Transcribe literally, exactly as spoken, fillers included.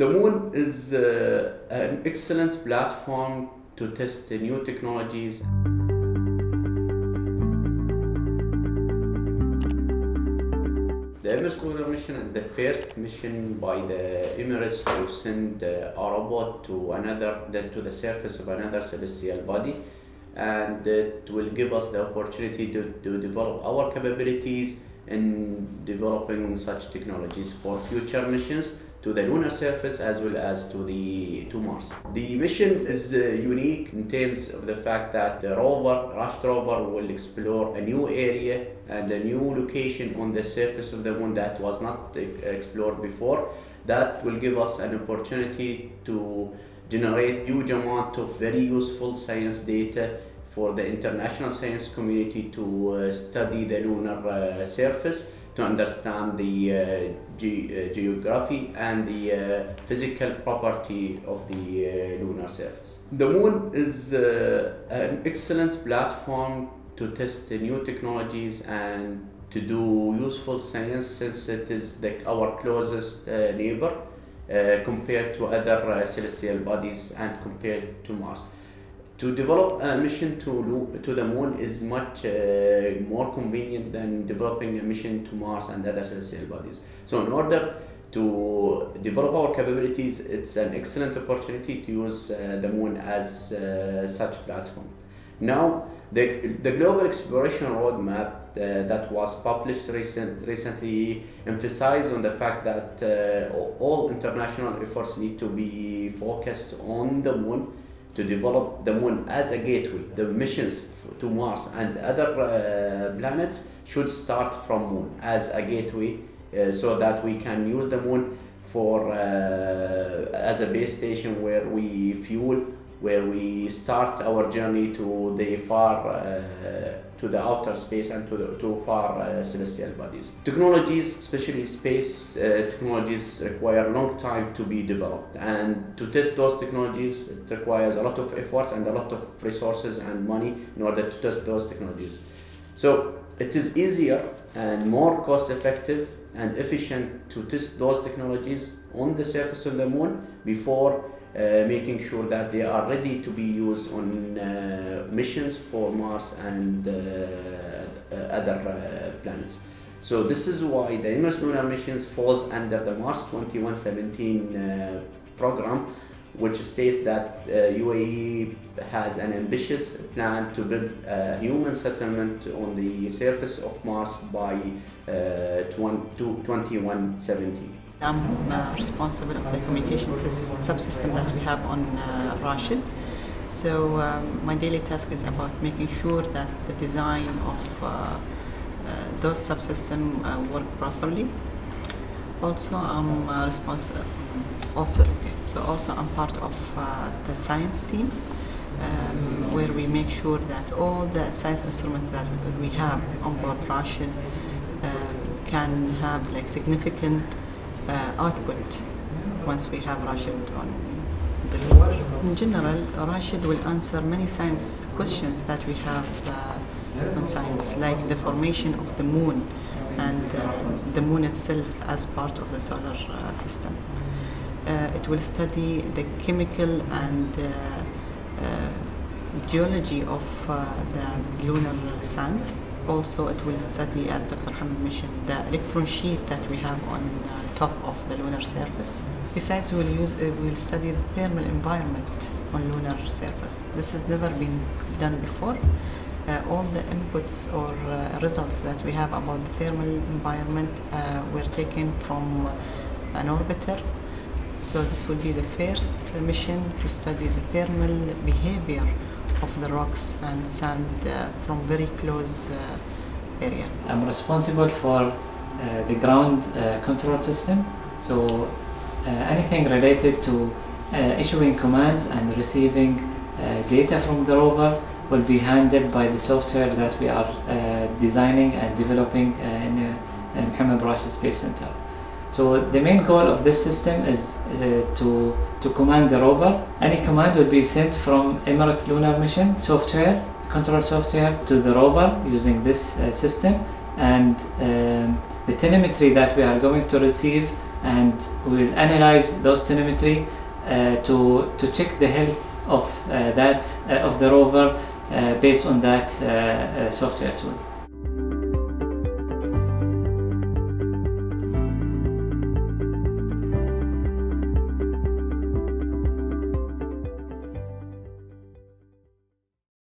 The moon is uh, an excellent platform to test the new technologies. The Emirates Lunar Mission is the first mission by the Emirates to send uh, a robot to another, to the surface of another celestial body, and it will give us the opportunity to, to develop our capabilities in developing such technologies for future missions to the lunar surface as well as to the to Mars. The mission is uh, unique in terms of the fact that the rover, Rashid rover, will explore a new area and a new location on the surface of the moon that was not uh, explored before. That will give us an opportunity to generate huge amount of very useful science data for the international science community to uh, study the lunar uh, surface, to understand the uh, ge uh, geography and the uh, physical property of the uh, lunar surface. The moon is uh, an excellent platform to test the new technologies and to do useful science, since it is the, our closest uh, neighbor uh, compared to other uh, celestial bodies and compared to Mars. To develop a mission to, to the moon is much uh, more convenient than developing a mission to Mars and other celestial bodies. So in order to develop our capabilities, it's an excellent opportunity to use uh, the moon as uh, such platform. Now, the, the Global Exploration Roadmap uh, that was published recent, recently emphasized on the fact that uh, all international efforts need to be focused on the moon, to develop the moon as a gateway. The missions to Mars and other uh, planets should start from moon as a gateway, uh, so that we can use the moon for uh, as a base station where we fuel, where we start our journey to the far, uh, to the outer space and to the to far uh, celestial bodies. Technologies, especially space uh, technologies, require a long time to be developed, and to test those technologies, it requires a lot of efforts and a lot of resources and money in order to test those technologies. So it is easier and more cost-effective and efficient to test those technologies on the surface of the moon before Uh, making sure that they are ready to be used on uh, missions for Mars and uh, other uh, planets. So this is why the Emirates Lunar Missions falls under the Mars twenty-one seventeen uh, program, which states that uh, U A E has an ambitious plan to build a human settlement on the surface of Mars by uh, twenty-one seventeen. I'm uh, responsible for the communication subsystem that we have on uh, Rashid. So um, my daily task is about making sure that the design of uh, uh, those subsystems uh, work properly. Also, I'm uh, responsible. Also, okay. So also, I'm part of uh, the science team, um, where we make sure that all the science instruments that we have on board Rashid uh, can have like significant Uh, output once we have Rashid on the board. In general, Rashid will answer many science questions that we have uh, on science, like the formation of the moon and uh, the moon itself as part of the solar uh, system. Uh, it will study the chemical and uh, uh, geology of uh, the lunar sand. Also, it will study, as Doctor Mohammed mentioned, the electron sheet that we have on uh, top of the lunar surface. Besides, we will use, uh, we will study the thermal environment on lunar surface. This has never been done before. Uh, all the inputs or uh, results that we have about the thermal environment uh, were taken from an orbiter. So this will be the first mission to study the thermal behavior of the rocks and sand uh, from very close uh, area. I'm responsible for uh, the ground uh, control system, so uh, anything related to uh, issuing commands and receiving uh, data from the rover will be handled by the software that we are uh, designing and developing uh, in, uh, in Mohammed bin Rashid Space Centre. So the main goal of this system is uh, to, to command the rover. Any command would be sent from Emirates Lunar Mission software, control software, to the rover using this uh, system, and um, the telemetry that we are going to receive and we'll analyze those telemetry uh, to to check the health of uh, that uh, of the rover uh, based on that uh, uh, software tool.